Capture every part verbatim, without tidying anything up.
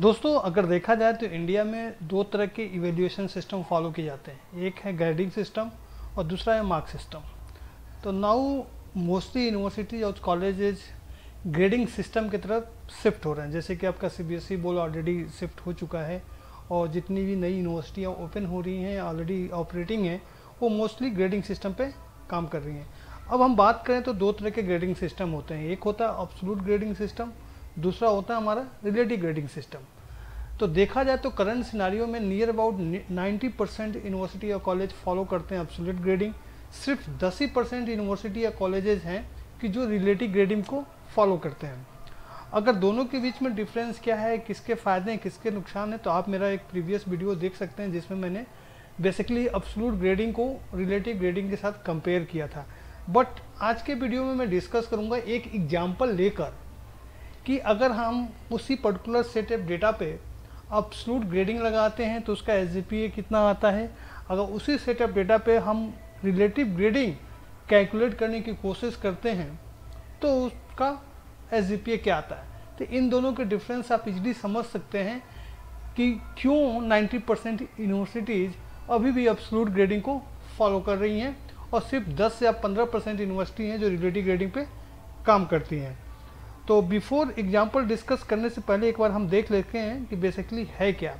दोस्तों अगर देखा जाए तो इंडिया में दो तरह के इवेल्यूएशन सिस्टम फॉलो किए जाते हैं, एक है ग्रेडिंग सिस्टम और दूसरा है मार्क्स सिस्टम। तो नाउ मोस्टली यूनिवर्सिटीज और कॉलेजेज ग्रेडिंग सिस्टम की तरफ शिफ्ट हो रहे हैं, जैसे कि आपका सीबीएसई बोर्ड ऑलरेडी शिफ्ट हो चुका है और जितनी भी नई यूनिवर्सिटियाँ ओपन हो रही हैं, ऑलरेडी ऑपरेटिंग हैं, वो मोस्टली ग्रेडिंग सिस्टम पे काम कर रही हैं। अब हम बात करें तो दो तरह के ग्रेडिंग सिस्टम होते हैं, एक होता है एब्सोल्यूट ग्रेडिंग सिस्टम, दूसरा होता है हमारा रिलेटिव ग्रेडिंग सिस्टम। तो देखा जाए तो करंट सिनारियो में near about ninety percent university या कॉलेज फॉलो करते हैं एब्सोल्यूट ग्रेडिंग, सिर्फ दस ही परसेंट यूनिवर्सिटी या कॉलेजेस हैं कि जो रिलेटिव ग्रेडिंग को फॉलो करते हैं। अगर दोनों के बीच में डिफरेंस क्या है, किसके फ़ायदे हैं, किसके नुकसान हैं, तो आप मेरा एक प्रीवियस वीडियो देख सकते हैं जिसमें मैंने बेसिकली एब्सोल्यूट ग्रेडिंग को रिलेटिव ग्रेडिंग के साथ कंपेयर किया था। बट आज के वीडियो में मैं डिस्कस करूँगा एक एग्जाम्पल लेकर कि अगर हम उसी पर्टिकुलर सेट ऑफ डेटा पे एब्सोल्यूट ग्रेडिंग लगाते हैं तो उसका एसजीपीए कितना आता है, अगर उसी सेट ऑफ डेटा पे हम रिलेटिव ग्रेडिंग कैलकुलेट करने की कोशिश करते हैं तो उसका एसजीपीए क्या आता है। तो इन दोनों के डिफरेंस आप इजीली समझ सकते हैं कि क्यों नाइन्टी परसेंट यूनिवर्सिटीज़ अभी भी एब्सोल्यूट ग्रेडिंग को फॉलो कर रही हैं और सिर्फ दस या पंद्रह परसेंट यूनिवर्सिटी हैं जो रिलेटिव ग्रेडिंग पर काम करती हैं। तो बिफोर एग्जाम्पल डिस्कस करने से पहले एक बार हम देख लेते हैं कि बेसिकली है क्या,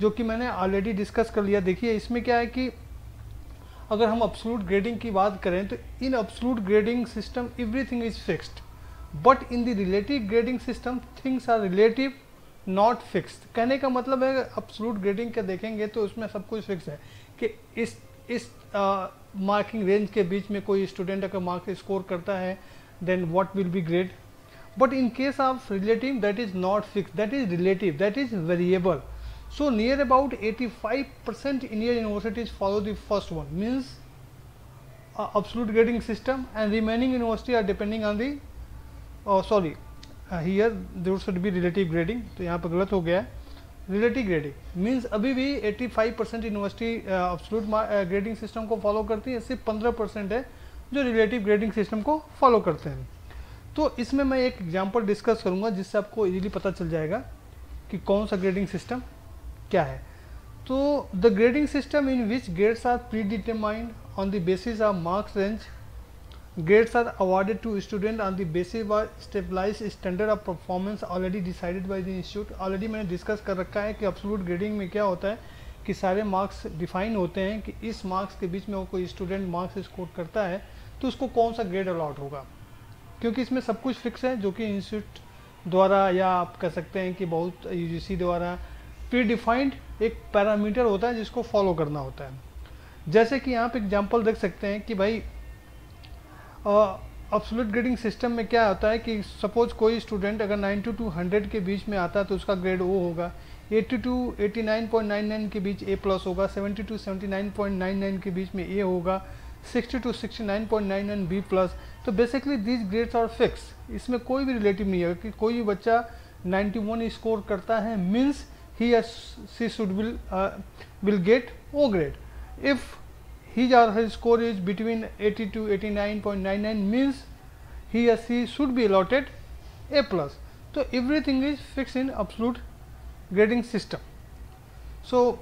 जो कि मैंने ऑलरेडी डिस्कस कर लिया। देखिए इसमें क्या है कि अगर हम एब्सोल्यूट ग्रेडिंग की बात करें तो in absolute grading system everything is fixed, but in the relative grading system things are relative not fixed. कहने का मतलब है एब्सोल्यूट ग्रेडिंग का देखेंगे तो उसमें सब कुछ फिक्स है कि इस इस मार्किंग रेंज के बीच में कोई स्टूडेंट अगर मार्क्स स्कोर करता है then what will be grade. But in case of relative, that is not fixed, that is relative, that is variable. So near about eighty-five percent Indian universities follow the first one, means uh, absolute grading system, and remaining university are depending on the uh, sorry uh, here there should be relative grading, तो यहाँ पर गलत हो गया है, relative grading means अभी भी eighty-five percent university uh, absolute uh, grading system को follow करती है, सिर्फ पंद्रह परसेंट है जो relative grading system को follow करते हैं। तो इसमें मैं एक एग्जांपल डिस्कस करूंगा जिससे आपको इजीली पता चल जाएगा कि कौन सा ग्रेडिंग सिस्टम क्या है। तो the grading system in which grades are predetermined on the basis of marks range, grades are awarded to student on the basis of stabilised standard of performance already decided by the institute. Already मैंने discuss कर रखा है कि absolute grading में क्या होता है कि सारे मार्क्स डिफाइन होते हैं कि इस मार्क्स के बीच में वो कोई स्टूडेंट मार्क्स स्कोर करता है तो उसको कौन सा ग्रेड अलॉट होगा, क्योंकि इसमें सब कुछ फिक्स है जो कि इंस्टीट्यूट द्वारा या आप कह सकते हैं कि बहुत यूजीसी द्वारा प्री डिफाइंड एक पैरामीटर होता है जिसको फॉलो करना होता है। जैसे कि यहाँ पे एग्जांपल देख सकते हैं कि भाई एब्सोल्यूट ग्रेडिंग सिस्टम में क्या होता है कि सपोज कोई स्टूडेंट अगर नाइन्टी टू हंड्रेड के बीच में आता है तो उसका ग्रेड ओ होगा, eighty to eighty nine point nine nine के बीच ए प्लस होगा, seventy to seventy nine point nine nine के बीच में ए होगा, sixty to sixty nine point nine nine B plus. तो basically these grades are fix, इसमें कोई भी रिलेटिव नहीं है कि कोई भी बच्चा नाइन्टी वन स्कोर करता है मीन्स ही या she should will will get O grade. If his or her score is between eighty to eighty nine point nine nine means he या she should be allotted A plus. तो everything is fix in absolute grading system. So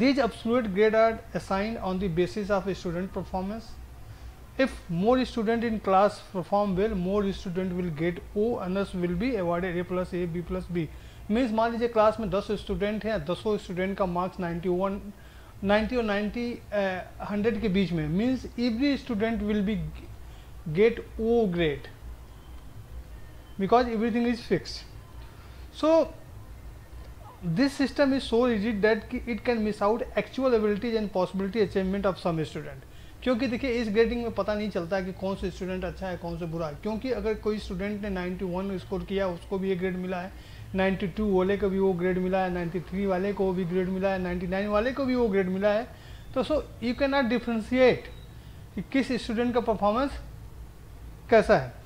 these absolute grades are assigned on the basis of student performance. If more student in class perform well, more student will get O, others will be awarded A plus A, B plus B. Means मान लीजिए class में दस student हैं, दसों student का marks ninety one ninety और ninety hundred के बीच में means every student will be get O grade because everything is fixed. So this system is so rigid that it can miss out actual abilities and possibility achievement of some student. क्योंकि देखिए इस grading में पता नहीं चलता कि कौन सा स्टूडेंट अच्छा है कौन सा बुरा है, क्योंकि अगर कोई स्टूडेंट ने नाइन्टी वन स्कोर किया उसको भी ये ग्रेड मिला है, नाइन्टी टू वाले को भी वो ग्रेड मिला है, नाइन्टी थ्री वाले को भी ग्रेड मिला है, नाइन्टी नाइन वाले को भी वो ग्रेड मिला है। तो so you can not differentiate कि किस स्टूडेंट का परफॉर्मेंस कैसा है।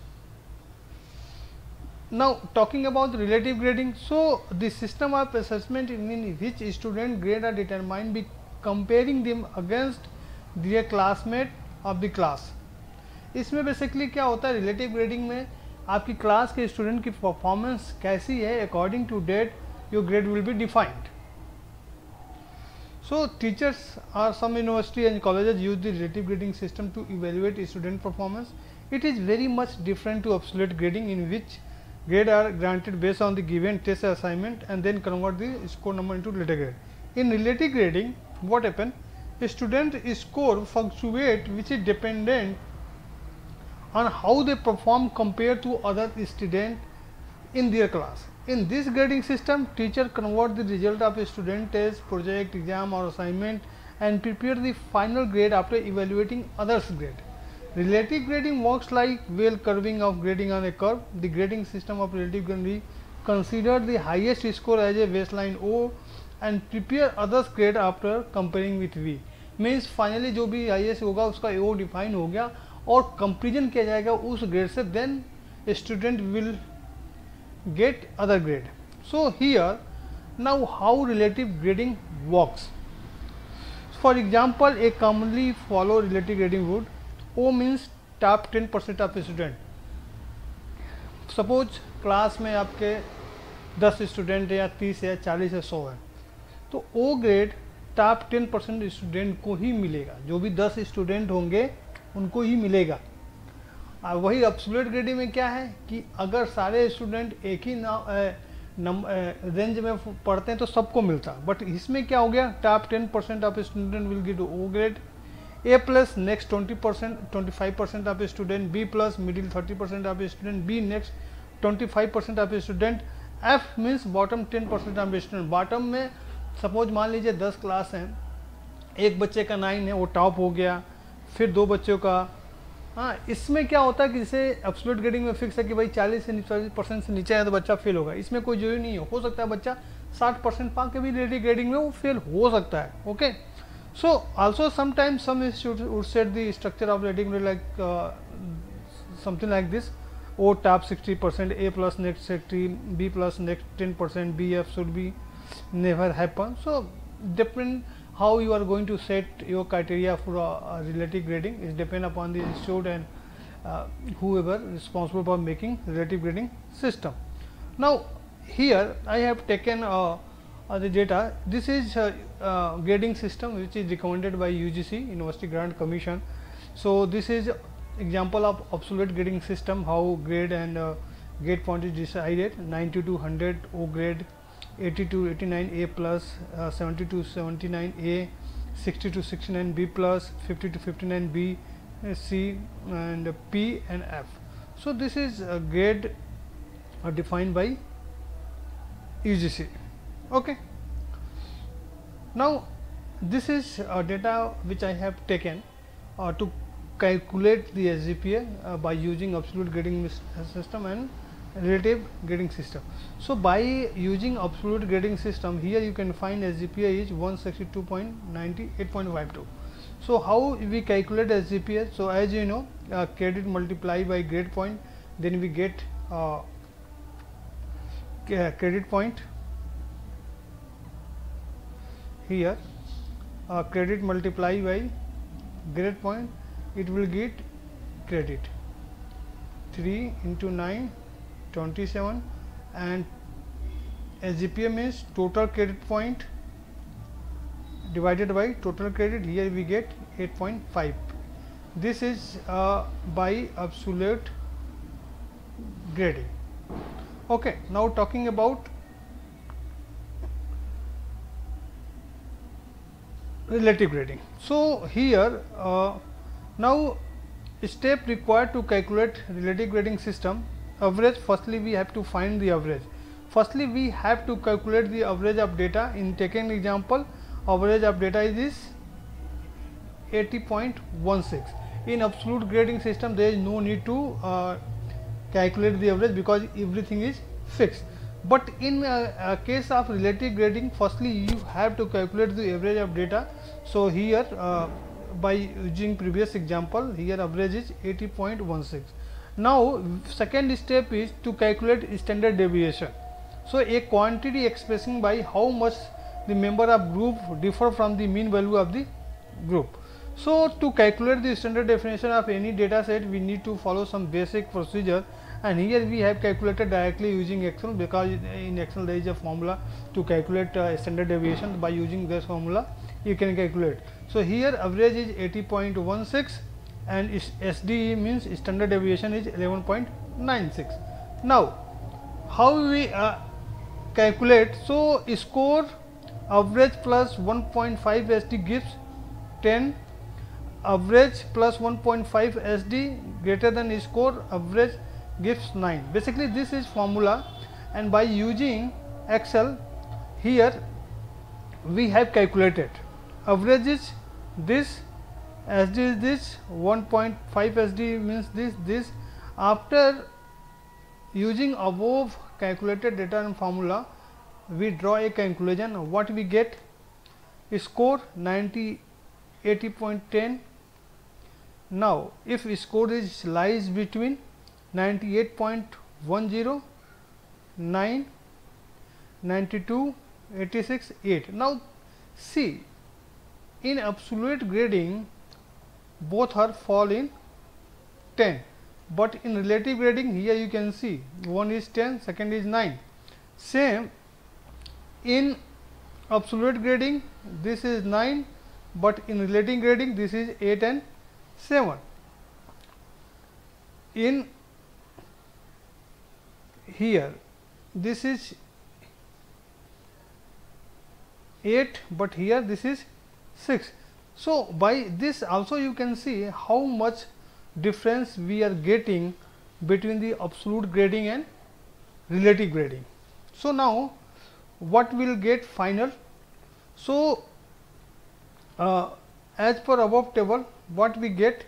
Now talking about relative grading, so the system of assessment in which student grade are determined by comparing them against their classmate of the class. इसमें basically क्या होता है relative grading में आपकी class के student की performance कैसी है according to that your grade will be defined. So, teachers or some university and colleges use the relative grading system to evaluate student performance. It is very much different to absolute grading, in which grades are granted based on the given test assignment and then convert the score number into letter grade. In relative grading, what happens? A student score fluctuates, which is dependent on how they perform compared to other students in their class. In this grading system, teacher convert the result of a student test, project, exam or assignment and prepare the final grade after evaluating others' grade. Relative grading works like whale curving of grading on a curve. The grading system of relative grading considers the highest score as a baseline O and prepare others' grade after comparing with V. Means finally जो भी highest होगा उसका O define हो गया और comparison किया जाएगा उस grade से, then student will get other grade. So here now how relative grading works. For example, a commonly follow relative grading would O means top ten percent of student. Suppose class में आपके दस student या तीस या चालीस या सौ है, तो O grade top ten percent student को ही मिलेगा, जो भी दस स्टूडेंट होंगे उनको ही मिलेगा. और वही एब्सोल्यूट ग्रेडिंग में क्या है कि अगर सारे स्टूडेंट एक ही रेंज में पढ़ते हैं तो सबको मिलता, बट इसमें क्या हो गया, top ten percent of student will get O grade, A plus next twenty percent, twenty-five percent of student, B plus middle thirty percent of student, B next twenty-five percent of student, F means bottom ten percent of student. bottom में suppose मान लीजिए दस class हैं, एक बच्चे का nine है वो टॉप हो गया, फिर दो बच्चों का, हाँ इसमें क्या होता है कि जैसे एब्सोल्यूट ग्रेडिंग में फिक्स है कि भाई चालीस से चालीस परसेंट से नीचे है तो बच्चा फेल होगा, इसमें कोई जो नहीं है, हो सकता है बच्चा साठ परसेंट पा के भी रेडी ग्रेडिंग में वो फेल हो सकता है. Okay. So also sometimes some institutes would set the structure of rating like uh, something like this: O top sixty percent, A plus next sixty, B plus next ten percent, B F should be never happen. So depend how you are going to set your criteria for uh, relative grading is depend upon the institute and uh, whoever responsible for making relative grading system. Now here I have taken uh, Uh, the data. This is uh, uh, grading system which is recommended by U G C, University Grant Commission. So this is example of absolute grading system, how grade and uh, grade point is decided: ninety to one hundred O grade, eighty to eighty-nine A plus, uh, seventy to seventy-nine A, sixty to sixty-nine B plus, fifty to fifty-nine B, uh, C and uh, P and F. So this is uh, grade uh, defined by U G C. Okay. Now this is uh, data which I have taken uh, to calculate the S G P A uh, by using absolute grading system and relative grading system. So by using absolute grading system, here you can find S G P A is one sixty-two point nine eight point five two. So how we calculate S G P A? So as you know, uh, credit multiplied by grade point, then we get uh, credit point. Here uh, credit multiplied by grade point, it will get credit three into nine twenty-seven, and S G P A is total credit point divided by total credit. Here we get eight point five. This is uh, by absolute grading. Okay, now talking about relative grading. So here uh, now step required to calculate relative grading system: average. Firstly we have to find the average. Firstly we have to calculate the average of data. In taking example, average of data is eighty point one six. In absolute grading system there is no need to uh, calculate the average because everything is fixed. But in uh, uh, case of relative grading, firstly you have to calculate the average of data. So here uh, by using previous example, here average is eighty point one six. Now second step is to calculate standard deviation. So a quantity expressing by how much the member of group differ from the mean value of the group. So to calculate the standard definition of any data set, we need to follow some basic procedure and here we have calculated directly using Excel, because in Excel there is a formula to calculate uh, standard deviation. By using this formula you can calculate. So here average is eighty point one six and S D E means standard deviation is eleven point nine six. Now how we uh, calculate? So score average plus one point five S D gives ten. Average plus one point five S D greater than score average gives nine. Basically this is formula, and by using Excel here we have calculated average is this, S D is this, one point five S D means this, this. After using above calculated data and formula, we draw a conclusion. What we get? Score ninety eighty point one zero. Now if score is lies between ninety-eight point one zero, nine, ninety-two, eighty-six, eight. Now see, in absolute grading both are fall in ten, but in relative grading here you can see one is ten, second is nine. Same in absolute grading this is nine, but in relative grading this is eight and seven. In here this is eight, but here this is six. So by this also you can see how much difference we are getting between the absolute grading and relative grading. So now what we will get final? So uh, as per above table what we get,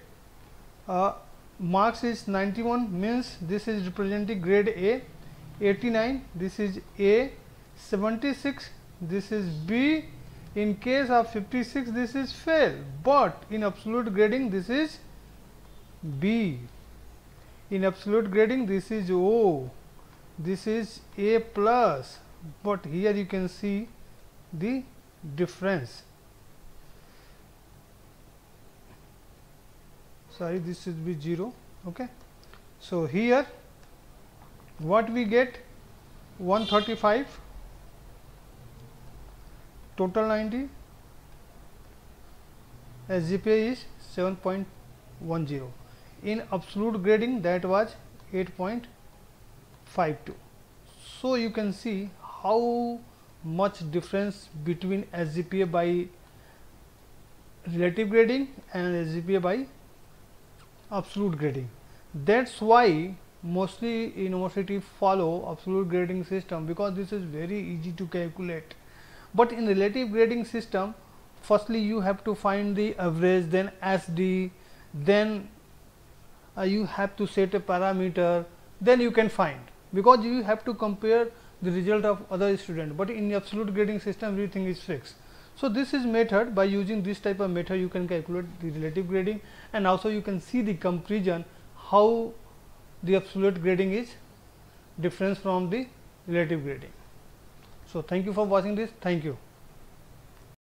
uh, marks is ninety-one means this is representing grade A, eighty-nine this is A, seventy-six this is B, in case of fifty-six this is fail, but in absolute grading this is B, in absolute grading this is O, this is A plus, but here you can see the difference. Sorry, this should be zero. Okay, so here what we get? one thirty-five, total ninety, S G P A is seven point one zero. In absolute grading that was eight point five two. So you can see how much difference between S G P A by relative grading and S G P A by absolute grading. That's why mostly university follow absolute grading system, because this is very easy to calculate. But in relative grading system, firstly you have to find the average, then S D, then uh, you have to set a parameter, then you can find, because you have to compare the result of other student. But in the absolute grading system everything is fixed. So this is method. By using this type of method you can calculate the relative grading, and also you can see the comparison how the absolute grading is different from the relative grading. So thank you for watching this. Thank you.